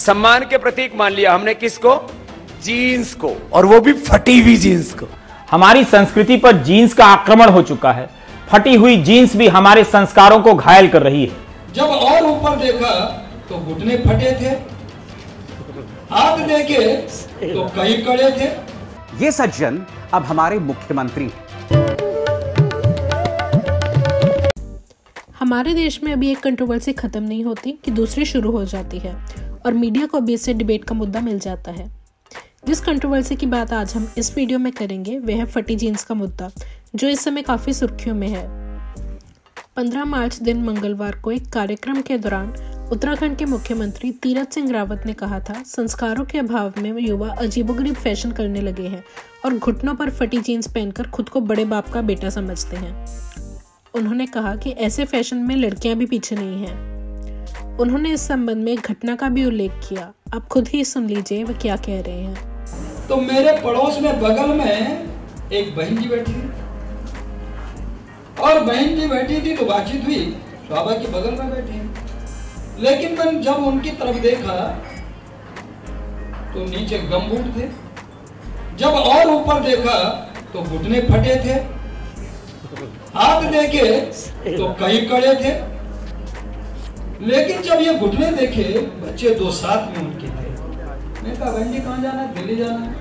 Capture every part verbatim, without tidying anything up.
सम्मान के प्रतीक मान लिया हमने किसको? जीन्स को, और वो भी फटी हुई जीन्स को। हमारी संस्कृति पर जीन्स का आक्रमण हो चुका है। फटी हुई जीन्स भी हमारे संस्कारों को घायल कर रही है। जब और ऊपर देखा तो घुटने फटे थे, हाथ देखे तो कई कड़े थे। ये सज्जन अब हमारे मुख्यमंत्री हैं। हमारे देश में अभी एक कंट्रोवर्सी खत्म नहीं होती कि दूसरी शुरू हो जाती है और मीडिया को भी इससे डिबेट का मुद्दा मिल जाता है। जिस कंट्रोवर्सी की बात आज हम इस वीडियो में करेंगे वह है फटी जीन्स का मुद्दा, जो इस समय काफ़ी सुर्खियों में है। पंद्रह मार्च दिन मंगलवार को एक कार्यक्रम के दौरान उत्तराखंड के मुख्यमंत्री तीरथ सिंह रावत ने कहा था, संस्कारों के अभाव में युवा अजीबोगरीब फैशन करने लगे हैं और घुटनों पर फटी जीन्स पहनकर खुद को बड़े बाप का बेटा समझते हैं। उन्होंने कहा कि ऐसे फैशन में लड़कियां भी पीछे नहीं हैं। उन्होंने इस संबंध में घटना का भी उल्लेख किया। आप खुद ही सुन लीजिए वह क्या कह रहे हैं। तो मेरे पड़ोस में बगल में एक बहन जी बैठी और बहन जी बैठी थी तो बातचीत हुई, बाबा के बगल में बैठी, लेकिन मैं जब उनकी तरफ देखा तो नीचे गमबूट थे, जब और ऊपर देखा तो घुटने फटे थे, हाथ देखे तो कई कड़े थे, लेकिन जब ये घुटने देखे बच्चे दो साथ में उनके थे। मैं कहा बहन जी कहाँ जाना है? दिल्ली जाना है।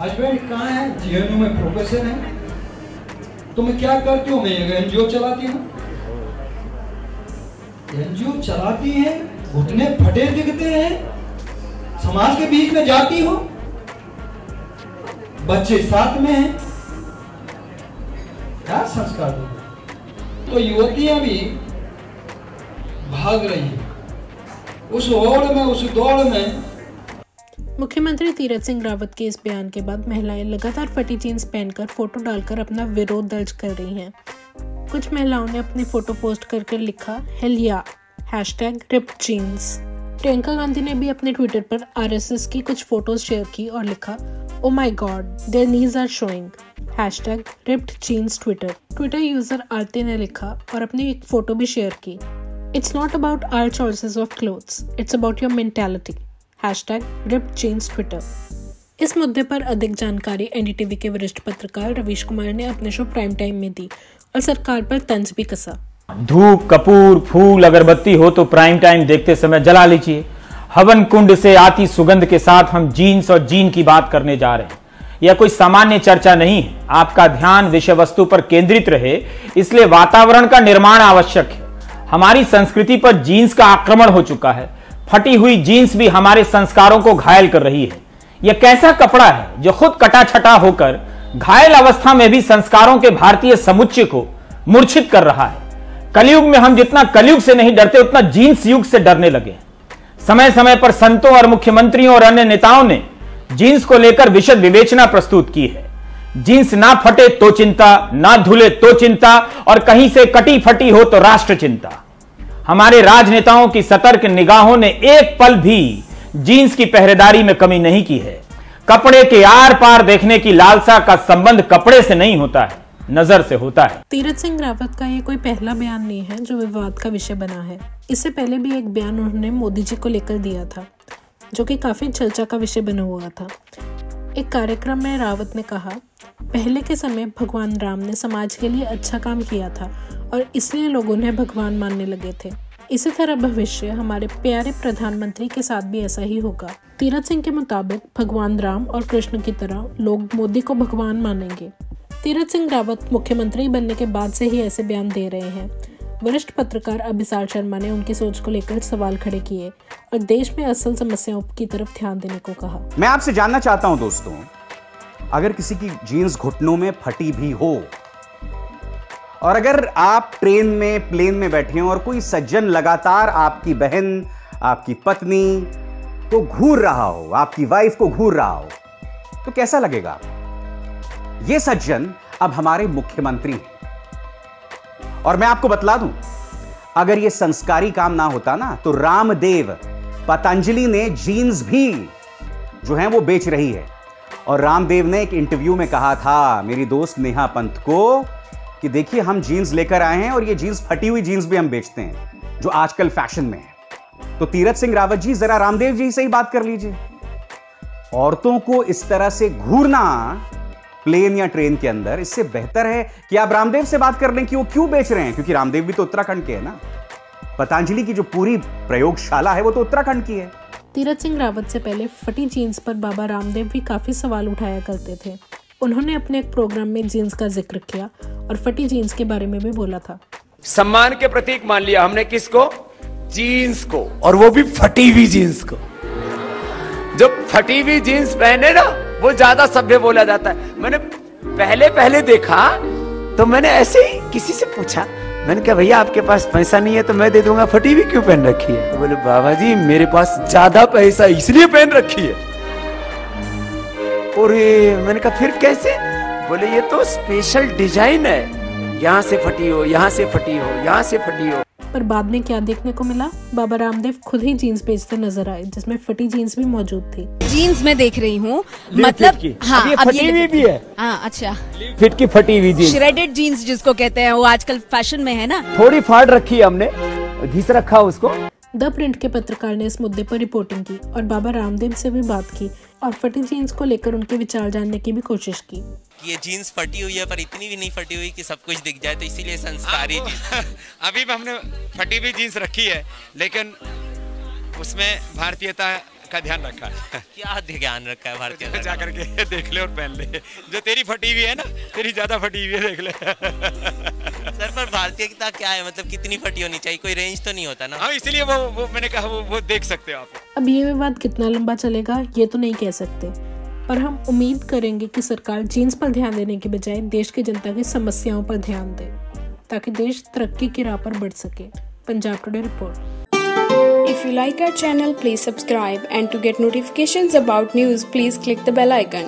हस्बैंड कहाँ है? जीएनयू में प्रोफेसर है। तो मैं क्या करती हूँ? मैं एनजीओ चलाती हूँ। एनजीओ चलाती है, घुटने फटे दिखते हैं, समाज के बीच में जाती हूँ, बच्चे साथ में हैं, क्या संस्कार दूंगा? तो युवतियां भी भाग रही हैं उस होड़ में, उस दौड़ में। मुख्यमंत्री तीरथ सिंह रावत के इस बयान के बाद महिलाएं लगातार फटी जींस पहनकर फोटो डालकर अपना विरोध दर्ज कर रही हैं। कुछ महिलाओं ने अपनी फोटो पोस्ट करके लिखा हेल या hashtag rip jeans. Priyanka Gandhi ने भी अपने ट्विटर पर आरएसएस की कुछ फोटोज शेयर की और लिखा oh my god their knees are showing hashtag ripped jeans Twitter. Twitter user Aarti ने लिखा और अपनी एक फोटो भी शेयर की, it's not about our choices of clothes, it's about your mentality hashtag ripped jeans Twitter. इस मुद्दे पर अधिक जानकारी एनडीटीवी के वरिष्ठ पत्रकार रविश कुमार ने अपने शो प्राइम टाइम में दी और सरकार पर तंज भी कसा। धूप, कपूर, फूल, अगरबत्ती हो तो प्राइम टाइम देखते समय जला लीजिए। हवन कुंड से आती सुगंध के साथ हम जीन्स और जीन की बात करने जा रहे हैं। यह कोई सामान्य चर्चा नहीं है। आपका ध्यान विषय वस्तु पर केंद्रित रहे, इसलिए वातावरण का निर्माण आवश्यक है। हमारी संस्कृति पर जीन्स का आक्रमण हो चुका है। फटी हुई जीन्स भी हमारे संस्कारों को घायल कर रही है। यह कैसा कपड़ा है जो खुद कटाछटा होकर घायल अवस्था में भी संस्कारों के भारतीय समुच्चय को मूर्छित कर रहा है। कलयुग में हम जितना कलयुग से नहीं डरते उतना जीन्स युग से डरने लगे। समय समय पर संतों और मुख्यमंत्रियों और अन्य नेताओं ने जीन्स को लेकर विशद विवेचना प्रस्तुत की है। जीन्स ना फटे तो चिंता, ना धुले तो चिंता, और कहीं से कटी फटी हो तो राष्ट्र चिंता। हमारे राजनेताओं की सतर्क निगाहों ने एक पल भी जीन्स की पहरेदारी में कमी नहीं की है। कपड़े के आर पार देखने की लालसा का संबंध कपड़े से नहीं होता है, नजर से होता है। तीरथ सिंह रावत का ये कोई पहला बयान नहीं है जो विवाद का विषय बना है। इससे पहले भी एक बयान उन्होंने मोदी जी को लेकर दिया था जो कि काफ़ी चर्चा का विषय बना हुआ था। एक कार्यक्रम में रावत ने कहा, पहले के समय भगवान राम ने समाज के लिए अच्छा काम किया था और इसलिए लोग उन्हें भगवान मानने लगे थे। इसी तरह भविष्य हमारे प्यारे प्रधानमंत्री के साथ भी ऐसा ही होगा। तीरथ सिंह के मुताबिक भगवान राम और कृष्ण की तरह लोग मोदी को भगवान मानेंगे। तीरथ सिंह रावत मुख्यमंत्री बनने के बाद से ही ऐसे बयान दे रहे हैं। वरिष्ठ पत्रकार अभिसार शर्मा ने उनकी सोच को लेकर सवाल खड़े किए और देश में असल समस्याओं की तरफ ध्यान देने को कहा। मैं आपसे जानना चाहता हूं दोस्तों, अगर किसी की जीन्स घुटनों में फटी भी हो और अगर आप ट्रेन में, प्लेन में बैठे हो और कोई सज्जन लगातार आपकी बहन, आपकी पत्नी को घूर रहा हो, आपकी वाइफ को घूर रहा हो, तो कैसा लगेगा? ये सज्जन अब हमारे मुख्यमंत्री हैं। और मैं आपको बतला दूं, अगर ये संस्कारी काम ना होता ना तो रामदेव, पतंजलि ने जीन्स भी जो है वो बेच रही है। और रामदेव ने एक इंटरव्यू में कहा था मेरी दोस्त नेहा पंत को कि देखिए हम जीन्स लेकर आए हैं और ये जीन्स फटी हुई जीन्स भी हम बेचते हैं जो आजकल फैशन में है। तो तीरथ सिंह रावत जी, जरा रामदेव जी से ही बात कर लीजिए। औरतों को इस तरह से घूरना प्लेन या ट्रेन के अंदर, इससे बेहतर है कि आप रामदेव से बात कर लें कि वो क्यों बेच रहे हैं, क्योंकि रामदेव भी तो उत्तराखंड के है ना। पतंजलि की जो पूरी प्रयोगशाला है वो तो उत्तराखंड की है। तीरथ सिंह रावत से पहले फटी जीन्स पर बाबा रामदेव भी काफी सवाल उठाया करते थे। उन्होंने अपने एक प्रोग्राम में जीन्स का जिक्र किया और फटी जीन्स के बारे में भी बोला था। सम्मान के प्रतीक मान लिया हमने किसको? जीन्स को, और वो भी फटी हुई जीन्स को। जो फटी हुई जीन्स पहने ना वो ज्यादा सभ्य बोला जाता है। मैंने पहले पहले देखा तो मैंने ऐसे ही किसी से पूछा, मैंने कहा भैया आपके पास पैसा नहीं है तो मैं दे दूंगा, फटी हुई क्यों पहन रखी है? तो बोले बाबा जी मेरे पास ज्यादा पैसा इसलिए पहन रखी है। और मैंने कहा फिर कैसे? बोले ये तो स्पेशल डिजाइन है, यहाँ से फटी हो, यहाँ से फटी हो, यहाँ से फटी हो। पर बाद में क्या देखने को मिला, बाबा रामदेव खुद ही जीन्स बेचते नजर आए जिसमें फटी जीन्स भी मौजूद थी। जीन्स में देख रही हूँ, मतलब हाँ, अब ये अब फटी हुई भी है। हाँ अच्छा, फिट की फटी हुई जीन्स, श्रेडेड जीन्स जिसको कहते हैं, वो आजकल फैशन में है ना। थोड़ी फाड़ रखी है हमने, घिस रखा उसको। द प्रिंट के पत्रकार ने इस मुद्दे पर रिपोर्टिंग की और बाबा रामदेव से भी बात की और फटी जीन्स को लेकर उनके विचार जानने की भी कोशिश की। ये जीन्स फटी हुई है पर इतनी भी नहीं फटी हुई कि सब कुछ दिख जाए, तो इसीलिए संस्कारी जीन्स। अभी हमने फटी हुई जीन्स रखी है लेकिन उसमें भारतीयता का ध्यान रखा है। क्या ध्यान रखा है भारतीयता? जा करके देख ले और पहन ले, जो तेरी फटी हुई है ना, तेरी ज्यादा फटी हुई है, देख ले। सर पर भारतीयता क्या है, मतलब कितनी फटी होनी चाहिए, कोई रेंज तो नहीं होता ना। हाँ इसलिए वो वो मैंने कहा वो वो देख सकते हो आप। अब ये विवाद कितना लंबा चलेगा ये तो नहीं कह सकते, पर हम उम्मीद करेंगे कि सरकार जीन्स पर ध्यान देने के बजाय देश की जनता की समस्याओं पर ध्यान दे ताकि देश तरक्की की राह पर बढ़ सके। Punjab today report. If you like our channel please subscribe and to get notifications about news, please click the bell icon.